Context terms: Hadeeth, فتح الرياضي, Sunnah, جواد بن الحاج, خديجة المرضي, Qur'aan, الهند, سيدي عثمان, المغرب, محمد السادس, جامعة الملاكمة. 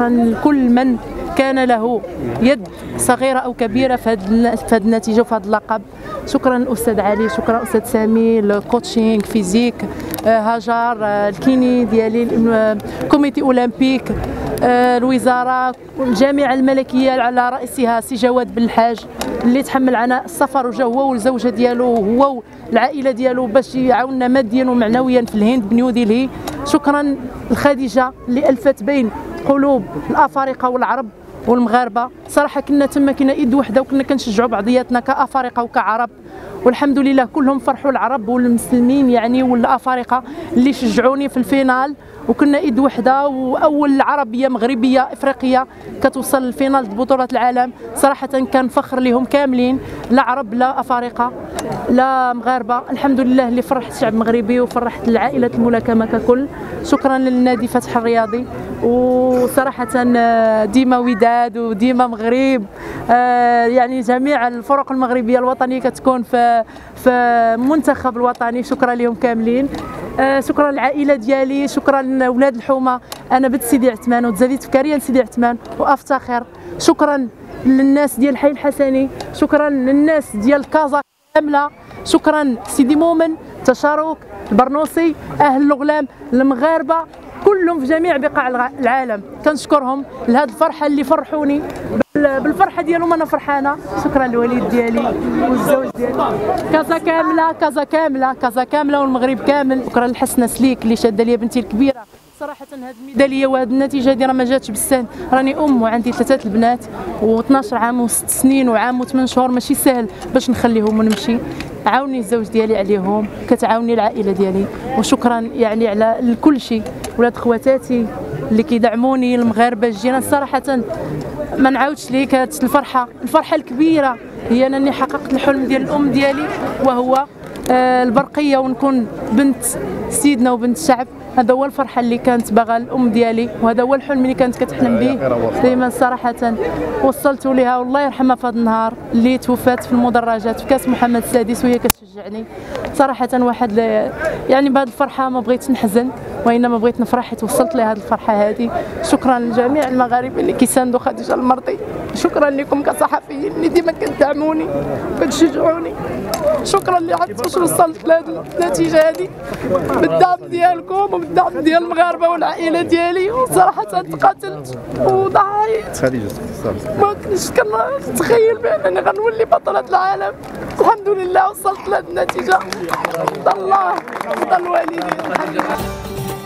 شكرا لكل من كان له يد صغيرة أو كبيرة في هذه النتيجة وفي هذا اللقب. شكرا أستاذ علي، شكرا أستاذ سامي، الكوتشينغ فيزيك، هاجر، الكيني ديالي، الكوميتي أولمبيك، الوزارة، الجامعة الملكية على رأسها سي جواد بن الحاج اللي تحمل عناء السفر وجا هو والزوجة ديالو هو والعائلة ديالو باش يعاوننا ماديا ومعنويا في الهند بنيو ديلهي. شكرا لخديجة اللي ألفت بين قلوب الأفارقة والعرب والمغاربه. صراحه كنا تما كنا يد وحده وكنا كنشجعوا بعضياتنا كافارقه وكعرب، والحمد لله كلهم فرحوا العرب والمسلمين يعني والافارقه اللي شجعوني في الفينال، وكنا يد وحده واول عربيه مغربيه افريقيه كتوصل للفينال بطوله العالم. صراحه كان فخر لهم كاملين، لا عرب لا افارقه لا مغاربه. الحمد لله اللي فرحت الشعب المغربي وفرحت العائله الملاكمه ككل. شكرا للنادي فتح الرياضي، وصراحه ديما وداد وديما مغرب، يعني جميع الفرق المغربيه الوطنيه كتكون في المنتخب الوطني. شكرا لهم كاملين، شكرا للعائله ديالي، شكرا لولاد الحومه، انا بنت سيدي عثمان وتزاديت في كاريان سيدي عثمان وافتخر. شكرا للناس ديال الحي الحسني، شكرا للناس ديال كازا كامله، شكرا سيدي مؤمن، تشارك، البرنوسي، اهل الغلام، المغاربه كلهم في جميع بقاع العالم كنشكرهم لهذه الفرحه اللي فرحوني بالفرحه ديالهم انا فرحانه. شكرا للوالد ديالي والزوج ديالي، كازا كامله كازا كامله كازا كامله والمغرب كامل. شكرا لحسنه سليك اللي شاده ليا بنتي الكبيره. صراحه هذه الميداليه وهذه النتيجه دي راه ما جاتش بالسهل، راني ام وعندي 3 البنات و12 عام و6 سنين وعام و8 شهور، ماشي سهل باش نخليهم ونمشي. عاوني الزوج ديالي عليهم، كتعاوني العائله ديالي، وشكرا يعني على كل شيء. ولاد خواتاتي اللي كيدعموني، المغاربه، الجيران، صراحه ما نعاودش ليك الفرحه الكبيره هي انني حققت الحلم ديال الام ديالي وهو البرقيه ونكون بنت سيدنا وبنت الشعب. هذا هو الفرحه اللي كانت باغا الام ديالي وهذا هو الحلم اللي كانت كتحلم به دائما. صراحه وصلت لها والله يرحمها في هذا النهار اللي توفات في المدرجات في كاس محمد السادس وهي كتشجعني. صراحه واحد يعني بهذه الفرحه ما بغيت نحزن وانما بغيت نفرح حيت وصلت لهذه الفرحه هذه. شكرا لجميع المغاربه اللي كيساندوا خديجه المرضي، شكرا لكم كصحفيين اللي ديما كتدعموني وكتشجعوني، شكرا اللي عاد وصلت لهذه النتيجه هذه بالدعم ديالكم والدعم ديال المغاربه والعائله ديالي. وصراحه تقاتلت وضحيت، ما كنتش كنتخيل بانني غنولي بطله العالم. الحمد لله وصلت لهذه النتيجه، بحمد الله بحمد الوالدين.